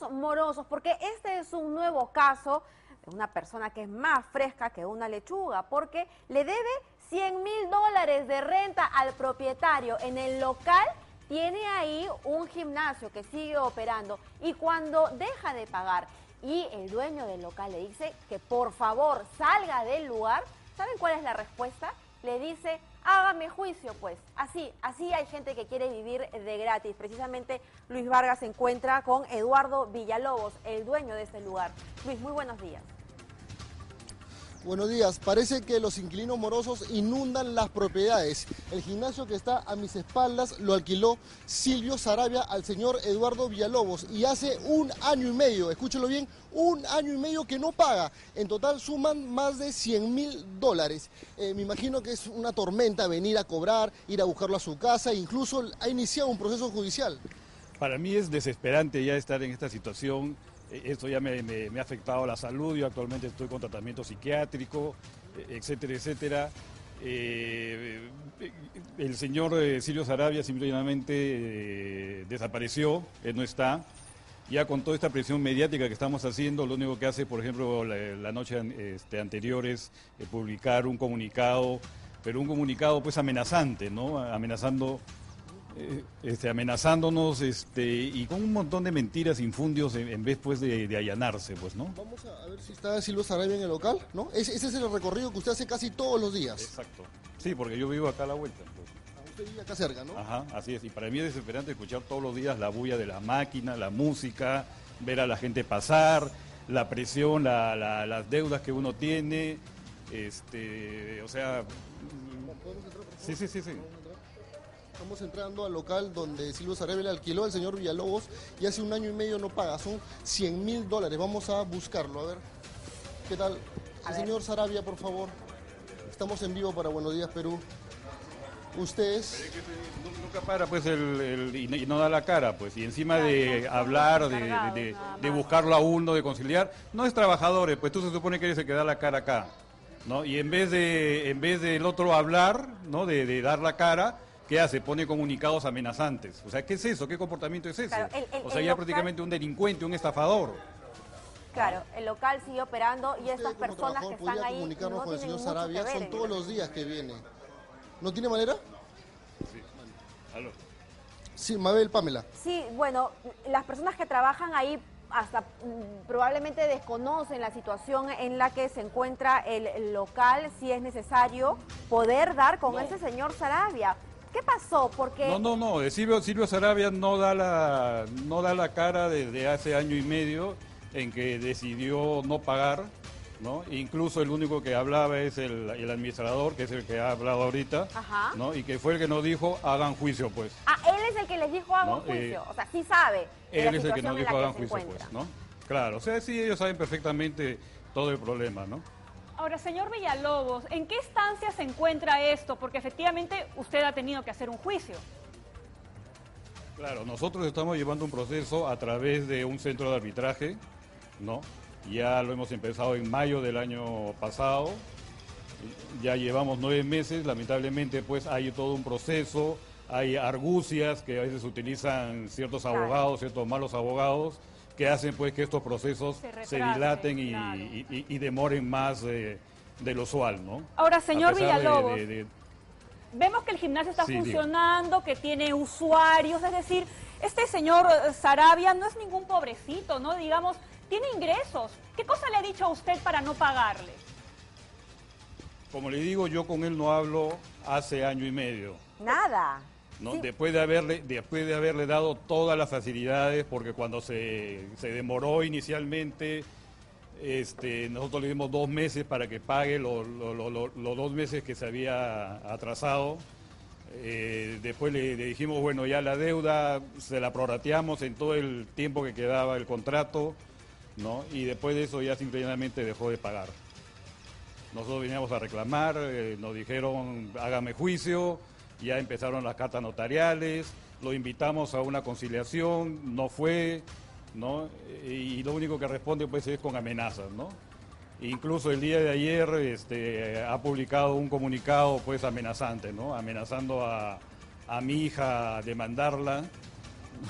Los morosos, porque este es un nuevo caso de una persona que es más fresca que una lechuga, porque le debe $100.000 de renta al propietario. En el local tiene ahí un gimnasio que sigue operando, y cuando deja de pagar y el dueño del local le dice que por favor salga del lugar, ¿saben cuál es la respuesta? Le dice: hágame juicio, pues. Así hay gente que quiere vivir de gratis. Precisamente Luis Vargas se encuentra con Eduardo Villalobos, el dueño de este lugar. Luis, muy buenos días. Buenos días. Parece que los inquilinos morosos inundan las propiedades. El gimnasio que está a mis espaldas lo alquiló Silvio Sarabia al señor Eduardo Villalobos, y hace un año y medio, escúchelo bien, un año y medio que no paga. En total suman más de $100.000. Me imagino que es una tormenta venir a cobrar, ir a buscarlo a su casa, incluso ha iniciado un proceso judicial. Para mí es desesperante ya estar en esta situación. Esto ya me ha afectado la salud. Yo actualmente estoy con tratamiento psiquiátrico, etcétera, etcétera. El señor Silvio Sarabia simplemente desapareció, él no está. Ya con toda esta presión mediática que estamos haciendo, lo único que hace, por ejemplo, la noche anterior es publicar un comunicado, pero un comunicado pues amenazante, ¿no? Amenazándonos y con un montón de mentiras, infundios, en vez pues de allanarse, pues, ¿no? Vamos a ver si está Silvio Sarabia en el local, ¿no? Ese es el recorrido que usted hace casi todos los días. Exacto. Sí, porque yo vivo acá a la vuelta. Pues. Usted vive acá cerca, ¿no? Ajá, así es. Y para mí es desesperante escuchar todos los días la bulla de la máquina, la música, ver a la gente pasar, la presión, las deudas que uno tiene, o sea... ¿Podemos entrar, por favor? Sí. Estamos entrando al local donde Silvio Sarabia le alquiló al señor Villalobos, y hace un año y medio no paga, son $100.000. Vamos a buscarlo, a ver. ¿Qué tal? El señor Sarabia, por favor. Estamos en vivo para Buenos Días Perú. Ustedes... Nunca para, pues, y no da la cara, pues, y encima de hablar, de buscarlo a uno, de conciliar. No es trabajadores, pues tú se supone que eres el que da la cara acá, ¿no? Y en vez de el otro hablar, ¿no? De dar la cara... ¿Qué hace? Pone comunicados amenazantes. O sea, ¿qué es eso? ¿Qué comportamiento es ese? Claro, o sea, ya local... prácticamente un delincuente, un estafador. Claro, el local sigue operando y estas personas que están ahí... comunicarnos no con el señor Sarabia, son todos los días que viene. ¿No tiene manera? Sí. Aló. Sí, Mabel, Pamela. Sí, bueno, las personas que trabajan ahí hasta probablemente desconocen la situación en la que se encuentra el local, si es necesario poder dar con ese señor Sarabia. ¿Qué pasó? Porque... No, Silvio Sarabia no da la cara desde hace año y medio en que decidió no pagar, ¿no? Incluso el único que hablaba es el administrador, que es el que ha hablado ahorita, ajá, ¿no? Y que fue el que nos dijo: hagan juicio, pues. Ah, él es el que les dijo: hagan juicio, o sea, sí sabe. Él es el que nos dijo: hagan juicio, pues, ¿no? Claro, o sea, sí, ellos saben perfectamente todo el problema, ¿no? Ahora, señor Villalobos, ¿en qué instancia se encuentra esto? Porque efectivamente usted ha tenido que hacer un juicio. Claro, nosotros estamos llevando un proceso a través de un centro de arbitraje, ¿no? Ya lo hemos empezado en mayo del año pasado, ya llevamos 9 meses, lamentablemente pues hay todo un proceso, hay argucias que a veces utilizan ciertos abogados, ciertos malos abogados, que hacen pues que estos procesos se dilaten y, claro, y demoren más de lo usual, ¿no? Ahora, señor Villalobos, vemos que el gimnasio está funcionando, que tiene usuarios, es decir, este señor Sarabia no es ningún pobrecito, ¿no? Digamos, tiene ingresos. ¿Qué cosa le ha dicho a usted para no pagarle? Como le digo, yo con él no hablo hace año y medio. Nada. ¿No? Sí. Después de haberle dado todas las facilidades, porque cuando se demoró inicialmente, nosotros le dimos 2 meses para que pague los 2 meses que se había atrasado. Después le dijimos, bueno, ya la deuda se la prorrateamos en todo el tiempo que quedaba el contrato, ¿no? Y después de eso ya simplemente dejó de pagar. Nosotros veníamos a reclamar, nos dijeron: hágame juicio. Ya empezaron las cartas notariales, lo invitamos a una conciliación, no fue, ¿no? Y lo único que responde pues es con amenazas, ¿no? Incluso el día de ayer ha publicado un comunicado pues amenazante, ¿no? Amenazando a mi hija a demandarla,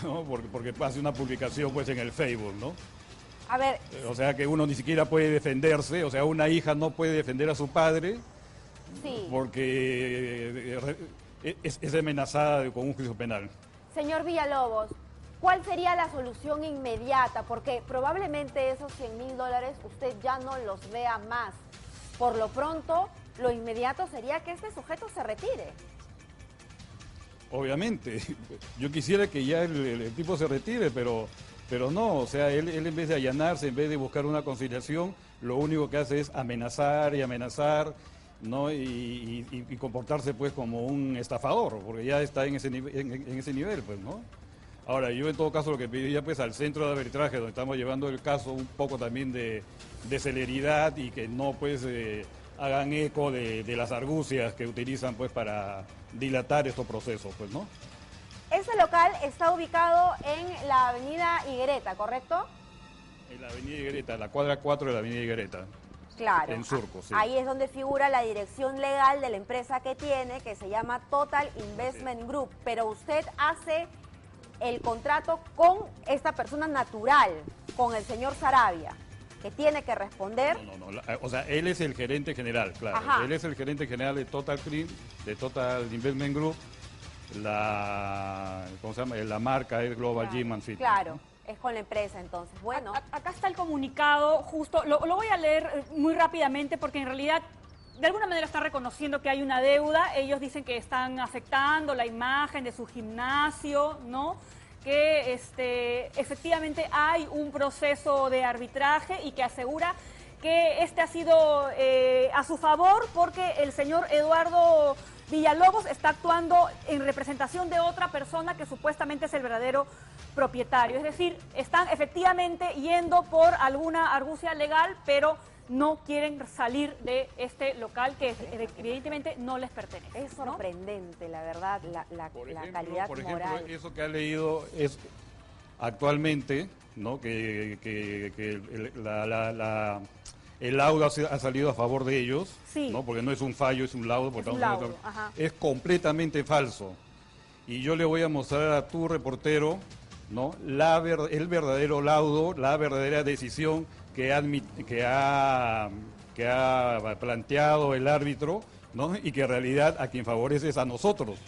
¿no? Porque hace una publicación pues en el Facebook, ¿no? A ver... O sea, que uno ni siquiera puede defenderse, o sea, una hija no puede defender a su padre... Sí. Porque es amenazada con un juicio penal. Señor Villalobos, ¿cuál sería la solución inmediata? Porque probablemente esos $100.000 usted ya no los vea más. Por lo pronto, lo inmediato sería que este sujeto se retire. Obviamente. Yo quisiera que ya el tipo se retire, pero no. O sea, él en vez de allanarse, en vez de buscar una conciliación, lo único que hace es amenazar y amenazar... ¿no? Y comportarse pues como un estafador, porque ya está en ese nivel, pues, ¿no? Ahora, yo en todo caso lo que pediría pues al centro de arbitraje, donde estamos llevando el caso un poco también de celeridad y que no pues hagan eco de las argucias que utilizan pues para dilatar estos procesos, pues, ¿no? Ese local está ubicado en la avenida Higuereta, ¿correcto? En la avenida Higuereta, la cuadra 4 de la avenida Higuereta. Claro, en Surco, sí. Ahí es donde figura la dirección legal de la empresa que tiene, que se llama Total Investment Group, pero usted hace el contrato con esta persona natural, con el señor Sarabia, que tiene que responder... No, o sea, él es el gerente general, claro. Ajá. Él es el gerente general de Total Clean, de Total Investment Group, ¿cómo se llama? La marca es Global G-Man Fit. Claro. Es con la empresa, entonces. Bueno. Acá está el comunicado, justo. Lo voy a leer muy rápidamente porque en realidad, de alguna manera, están reconociendo que hay una deuda. Ellos dicen que están afectando la imagen de su gimnasio, ¿no? Que efectivamente hay un proceso de arbitraje y que asegura que este ha sido a su favor porque el señor Eduardo Villalobos está actuando en representación de otra persona que supuestamente es el verdadero propietario. Es decir, están efectivamente yendo por alguna argucia legal, pero no quieren salir de este local que evidentemente no les pertenece. Es sorprendente, ¿no? La verdad, la calidad moral. Por ejemplo, eso que ha leído es actualmente, ¿no? Que el laudo ha salido a favor de ellos, sí, ¿no? Porque no es un fallo, es un laudo. Por tanto, es completamente falso. Y yo le voy a mostrar a tu reportero, ¿no? El verdadero laudo, la verdadera decisión que ha planteado el árbitro, ¿no? Y que en realidad a quien favorece es a nosotros,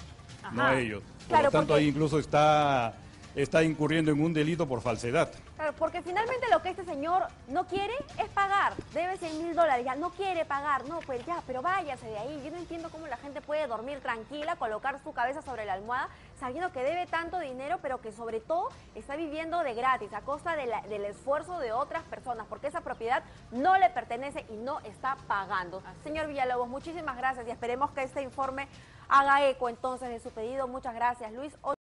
no a ellos. Claro, por lo tanto, porque... ahí incluso está incurriendo en un delito por falsedad. Claro, porque finalmente lo que este señor no quiere es pagar. Debe $100.000, ya no quiere pagar. No, pues ya, pero váyase de ahí. Yo no entiendo cómo la gente puede dormir tranquila, colocar su cabeza sobre la almohada, sabiendo que debe tanto dinero, pero que sobre todo está viviendo de gratis, a costa del esfuerzo de otras personas, porque esa propiedad no le pertenece y no está pagando. Señor Villalobos, muchísimas gracias y esperemos que este informe haga eco entonces de su pedido. Muchas gracias, Luis.